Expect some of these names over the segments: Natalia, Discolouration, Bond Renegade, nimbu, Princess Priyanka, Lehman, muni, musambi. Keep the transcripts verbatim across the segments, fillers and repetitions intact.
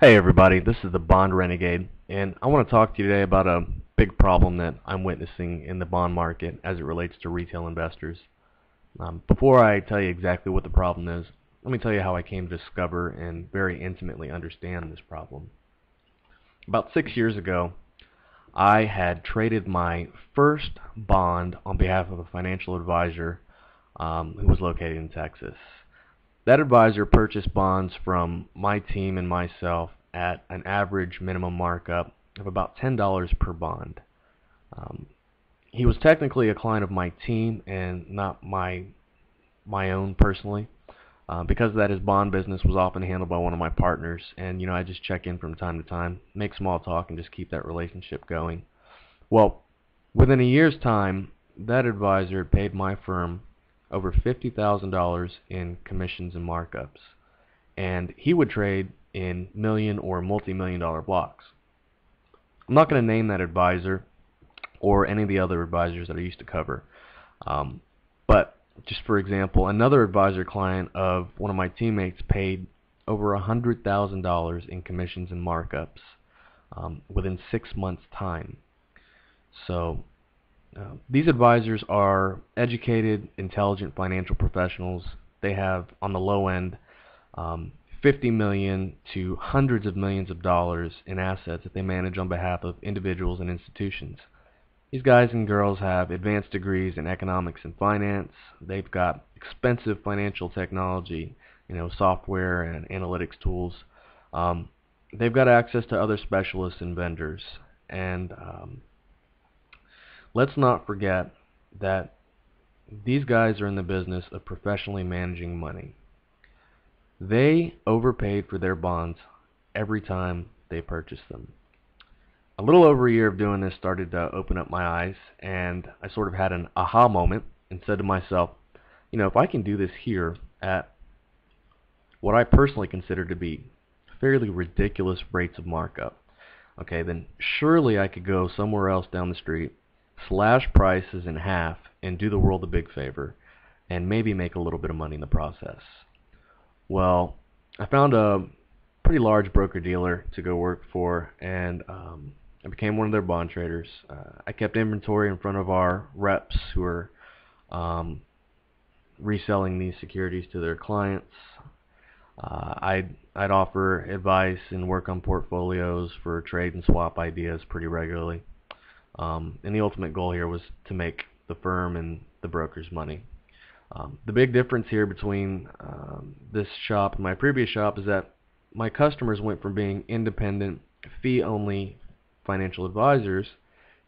Hey everybody, this is the Bond Renegade, and I want to talk to you today about a big problem that I'm witnessing in the bond market as it relates to retail investors. Um, before I tell you exactly what the problem is, let me tell you how I came to discover and very intimately understand this problem. About six years ago, I had traded my first bond on behalf of a financial advisor um, who was located in Texas. That advisor purchased bonds from my team and myself at an average minimum markup of about ten dollars per bond. Um, he was technically a client of my team and not my my own personally. Uh, because of that, his bond business was often handled by one of my partners, and you know I just check in from time to time, make small talk, and just keep that relationship going. Well, within a year's time, that advisor paid my firm over fifty thousand dollars in commissions and markups, and he would trade in million or multi-million dollar blocks. I'm not going to name that advisor or any of the other advisors that I used to cover, um, but just for example, another advisor client of one of my teammates paid over one hundred thousand dollars in commissions and markups um, within six months' time. So Uh, these advisors are educated, intelligent financial professionals. They have, on the low end, um, fifty million dollars to hundreds of millions of dollars in assets that they manage on behalf of individuals and institutions. These guys and girls have advanced degrees in economics and finance. They've got expensive financial technology, you know, software and analytics tools. Um, they've got access to other specialists and vendors, and um, let's not forget that these guys are in the business of professionally managing money. They overpaid for their bonds every time they purchased them. A little over a year of doing this started to open up my eyes, and I sort of had an aha moment and said to myself, you know, if I can do this here at what I personally consider to be fairly ridiculous rates of markup, okay, then surely I could go somewhere else down the street, slash prices in half, and do the world a big favor, and maybe make a little bit of money in the process. Well, I found a pretty large broker-dealer to go work for, and um, I became one of their bond traders. Uh, I kept inventory in front of our reps who were um, reselling these securities to their clients. Uh, I'd, I'd offer advice and work on portfolios for trade and swap ideas pretty regularly. Um, and the ultimate goal here was to make the firm and the broker's money. Um, the big difference here between um, this shop and my previous shop is that my customers went from being independent, fee-only financial advisors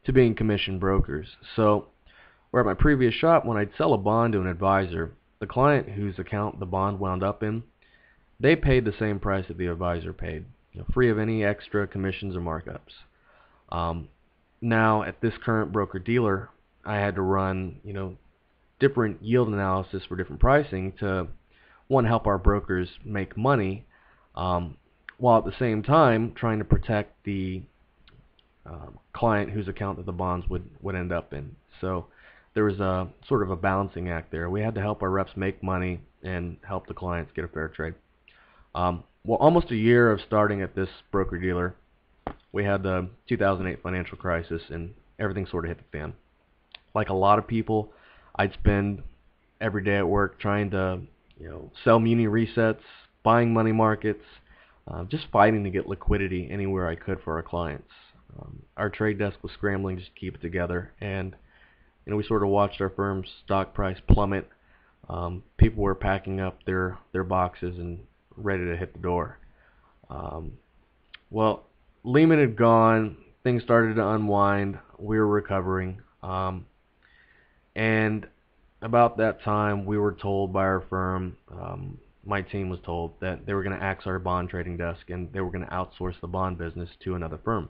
to being commission brokers. So, where at my previous shop, when I'd sell a bond to an advisor, the client whose account the bond wound up in, they paid the same price that the advisor paid, you know, free of any extra commissions or markups. Um, Now, at this current broker-dealer, I had to run, you know, different yield analysis for different pricing to, one, help our brokers make money, um, while at the same time trying to protect the uh, client whose account that the bonds would, would end up in. So there was a sort of a balancing act there. We had to help our reps make money and help the clients get a fair trade. Um, well, almost a year of starting at this broker-dealer, we had the two thousand eight financial crisis, and everything sort of hit the fan. Like a lot of people, I'd spend every day at work trying to, you know, sell muni resets, buying money markets, uh, just fighting to get liquidity anywhere I could for our clients. Um, our trade desk was scrambling just to keep it together, and you know, we sort of watched our firm's stock price plummet. Um, people were packing up their their boxes and ready to hit the door. Um, well. Lehman had gone, things started to unwind, we were recovering, um, and about that time we were told by our firm, um, my team was told, that they were going to axe our bond trading desk and they were going to outsource the bond business to another firm.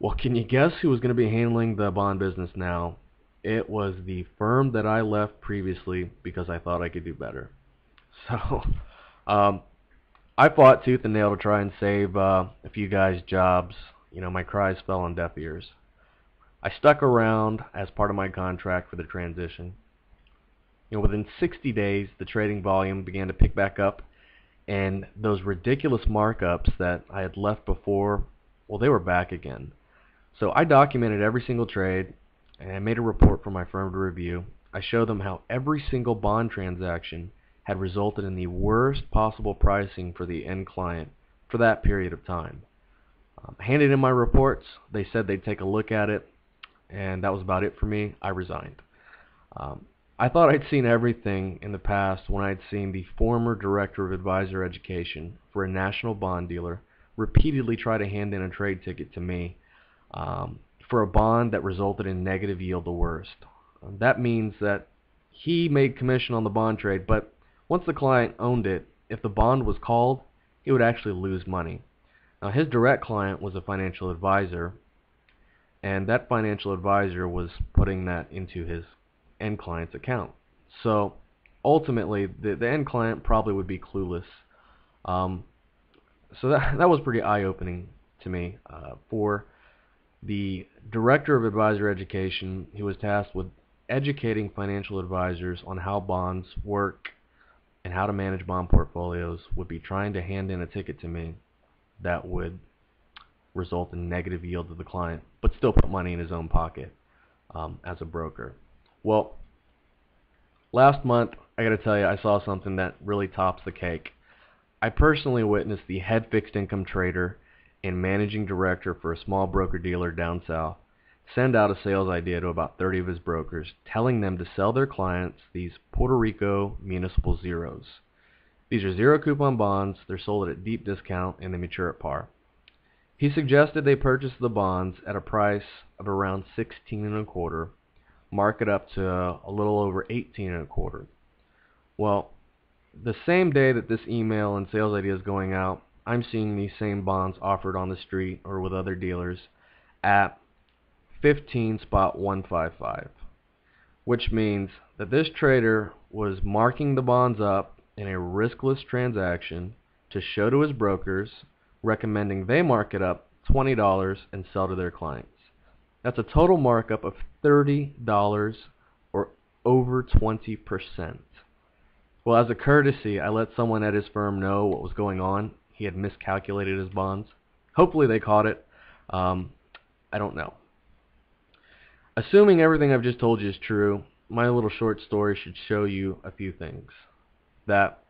Well, can you guess who was going to be handling the bond business now? It was the firm that I left previously because I thought I could do better. So, um, I fought tooth and nail to try and save uh, a few guys' jobs. You know, my cries fell on deaf ears. I stuck around as part of my contract for the transition. You know, within sixty days, the trading volume began to pick back up, and those ridiculous markups that I had left before, well, they were back again. So I documented every single trade, and I made a report for my firm to review. I showed them how every single bond transaction had resulted in the worst possible pricing for the end client for that period of time. Um, handed in my reports, they said they'd take a look at it, and that was about it for me. I resigned. Um, I thought I'd seen everything in the past when I'd seen the former director of advisor education for a national bond dealer repeatedly try to hand in a trade ticket to me um, for a bond that resulted in negative yield, the worst. That means that he made commission on the bond trade, but once the client owned it, if the bond was called, he would actually lose money. Now, his direct client was a financial advisor, and that financial advisor was putting that into his end client's account. So ultimately, the, the end client probably would be clueless. Um, so that, that was pretty eye-opening to me uh, for the director of advisor education, who was tasked with educating financial advisors on how bonds work and how to manage bond portfolios, would be trying to hand in a ticket to me that would result in negative yield to the client, but still put money in his own pocket um, as a broker. Well, last month, I got to tell you, I saw something that really tops the cake. I personally witnessed the head fixed income trader and managing director for a small broker-dealer down south send out a sales idea to about thirty of his brokers, telling them to sell their clients these Puerto Rico municipal zeros. These are zero coupon bonds. They're sold at a deep discount, and they mature at par. He suggested they purchase the bonds at a price of around sixteen and a quarter, mark it up to a little over eighteen and a quarter. Well, the same day that this email and sales idea is going out, I'm seeing these same bonds offered on the street or with other dealers at fifteen spot one fifty-five, which means that this trader was marking the bonds up in a riskless transaction to show to his brokers, recommending they mark it up twenty dollars and sell to their clients. That's a total markup of thirty dollars, or over twenty percent. Well, as a courtesy, I let someone at his firm know what was going on. He had miscalculated his bonds. Hopefully they caught it. Um, I don't know. Assuming everything I've just told you is true, my little short story should show you a few things. That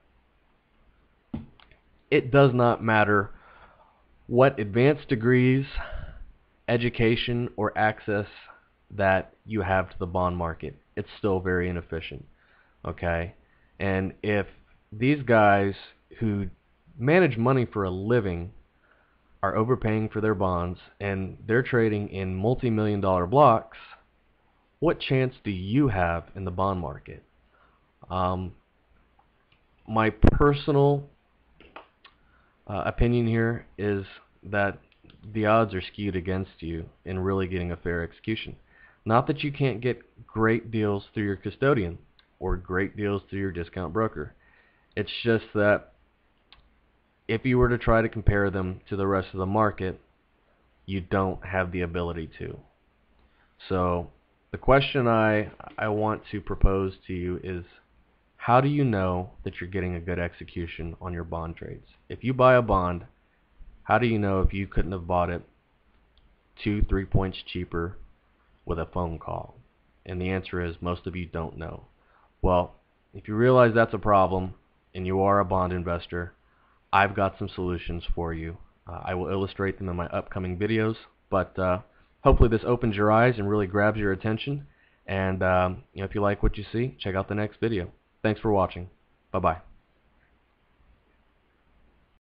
it does not matter what advanced degrees, education, or access that you have to the bond market, it's still very inefficient, okay? And if these guys who manage money for a living are overpaying for their bonds and they're trading in multi-million dollar blocks, what chance do you have in the bond market? Um, my personal uh, opinion here is that the odds are skewed against you in really getting a fair execution. Not that you can't get great deals through your custodian or great deals through your discount broker. It's just that if you were to try to compare them to the rest of the market, you don't have the ability to. So the question I, I want to propose to you is, how do you know that you're getting a good execution on your bond trades? If you buy a bond, how do you know if you couldn't have bought it two, three points cheaper with a phone call? And the answer is, most of you don't know. Well, if you realize that's a problem and you are a bond investor, I've got some solutions for you. Uh, I will illustrate them in my upcoming videos, but uh, hopefully this opens your eyes and really grabs your attention. And um, you know, if you like what you see, check out the next video. Thanks for watching. Bye-bye.